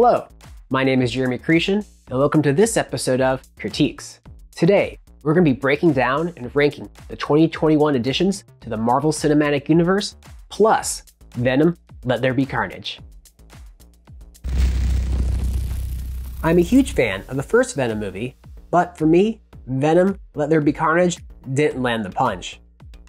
Hello, my name is Jeremy Chretien, and welcome to this episode of Critiques. Today, we're going to be breaking down and ranking the 2021 additions to the Marvel Cinematic Universe, plus Venom Let There Be Carnage. I'm a huge fan of the first Venom movie, but for me, Venom Let There Be Carnage didn't land the punch.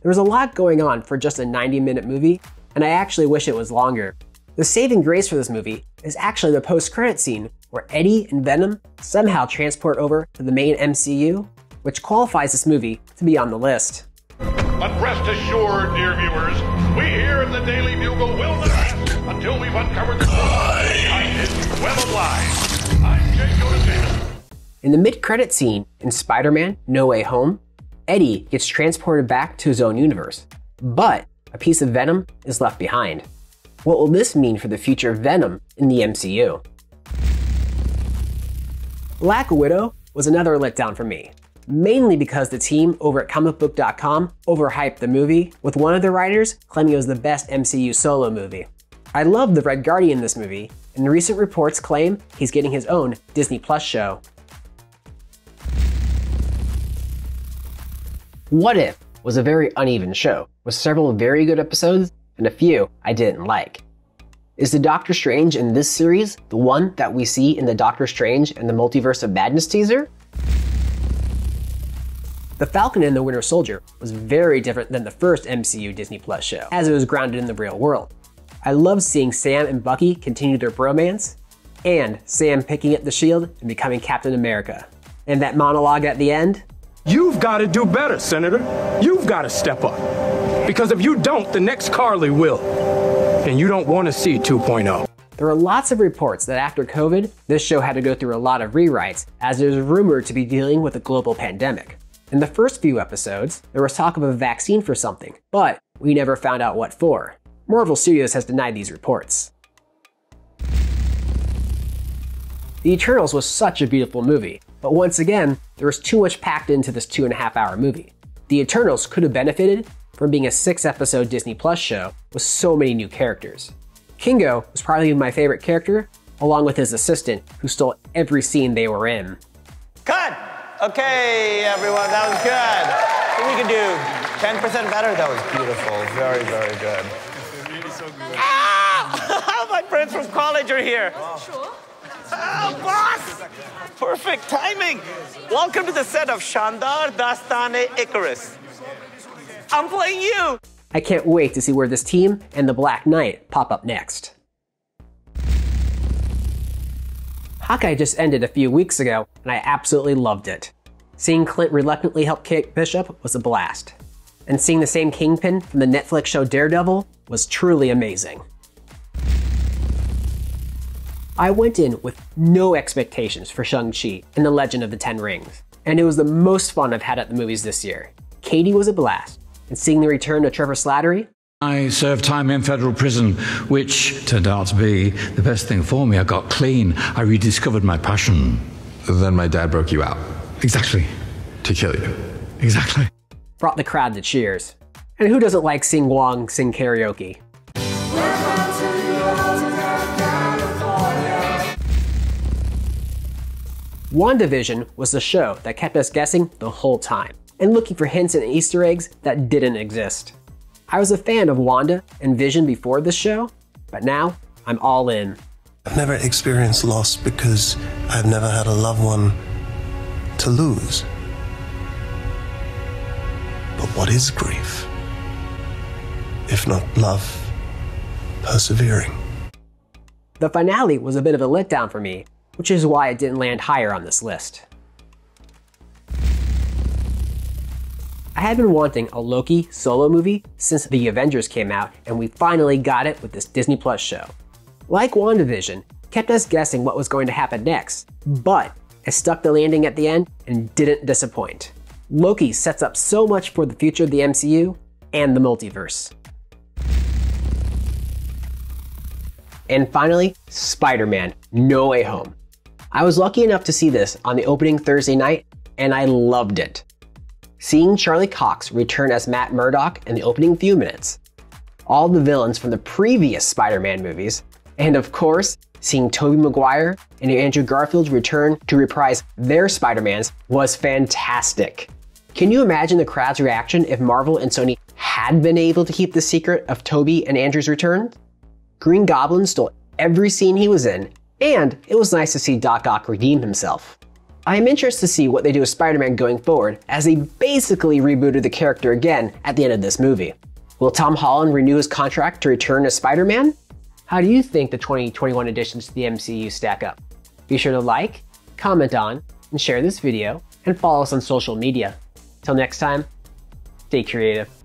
There was a lot going on for just a 90-minute movie, and I actually wish it was longer. The saving grace for this movie is actually the post-credit scene where Eddie and Venom somehow transport over to the main MCU, which qualifies this movie to be on the list. But rest assured, dear viewers, we here in the Daily Bugle will not rest until we've uncovered the hidden web of lies. I'm Kingo. In the mid-credit scene in Spider-Man No Way Home, Eddie gets transported back to his own universe, but a piece of Venom is left behind. What will this mean for the future of Venom in the MCU? Black Widow was another letdown for me, mainly because the team over at ComicBook.com overhyped the movie, with one of the writers claiming it was the best MCU solo movie. I love the Red Guardian in this movie, and recent reports claim he's getting his own Disney Plus show. What If was a very uneven show, with several very good episodes and a few I didn't like. Is the Doctor Strange in this series the one that we see in the Doctor Strange and the Multiverse of Madness teaser? The Falcon and the Winter Soldier was very different than the first MCU Disney Plus show, as it was grounded in the real world. I love seeing Sam and Bucky continue their bromance, and Sam picking up the shield and becoming Captain America. And that monologue at the end? You've got to do better, Senator. You've got to step up. Because if you don't, the next Carly will. And you don't want to see 2.0. There are lots of reports that after COVID, this show had to go through a lot of rewrites, as it was rumored to be dealing with a global pandemic. In the first few episodes, there was talk of a vaccine for something, but we never found out what for. Marvel Studios has denied these reports. The Eternals was such a beautiful movie, but once again, there was too much packed into this 2.5-hour movie. The Eternals could have benefited from being a 6-episode Disney Plus show with so many new characters. Kingo was probably my favorite character, along with his assistant, who stole every scene they were in. Cut! Okay, everyone, that was good. We could do 10% better. That was beautiful. Very, very good. Really so good. Ah! My friends from college are here. Sure. Oh, boss! Perfect timing. Welcome to the set of Shandar Dastane Icarus. I'm playing you. I can't wait to see where this team and the Black Knight pop up next. Hawkeye just ended a few weeks ago, and I absolutely loved it. Seeing Clint reluctantly help Kate Bishop was a blast. And seeing the same Kingpin from the Netflix show Daredevil was truly amazing. I went in with no expectations for Shang-Chi and the Legend of the Ten Rings, and it was the most fun I've had at the movies this year. Katie was a blast, and seeing the return of Trevor Slattery. I served time in federal prison, which turned out to be the best thing for me. I got clean. I rediscovered my passion. Then my dad broke you out. Exactly. To kill you. Exactly. Brought the crowd to cheers. And who doesn't like seeing Wong sing karaoke? WandaVision was the show that kept us guessing the whole time, and looking for hints and Easter eggs that didn't exist. I was a fan of Wanda and Vision before this show, but now I'm all in. I've never experienced loss because I've never had a loved one to lose. But what is grief, if not love persevering? The finale was a bit of a letdown for me, which is why it didn't land higher on this list. I had been wanting a Loki solo movie since The Avengers came out, and we finally got it with this Disney Plus show. Like WandaVision, it kept us guessing what was going to happen next, but it stuck the landing at the end and didn't disappoint. Loki sets up so much for the future of the MCU and the multiverse. And finally, Spider-Man No Way Home. I was lucky enough to see this on the opening Thursday night, and I loved it. Seeing Charlie Cox return as Matt Murdock in the opening few minutes, all the villains from the previous Spider-Man movies, And of course, seeing Tobey Maguire and Andrew Garfield return to reprise their Spider-Mans was fantastic. Can you imagine the crowd's reaction if Marvel and Sony had been able to keep the secret of Tobey and Andrew's return? Green Goblin stole every scene he was in, and it was nice to see Doc Ock redeem himself. I am interested to see what they do with Spider-Man going forward, as they basically rebooted the character again at the end of this movie. Will Tom Holland renew his contract to return as Spider-Man? How do you think the 2021 additions to the MCU stack up? Be sure to like, comment on, and share this video, and follow us on social media. Till next time, stay creative.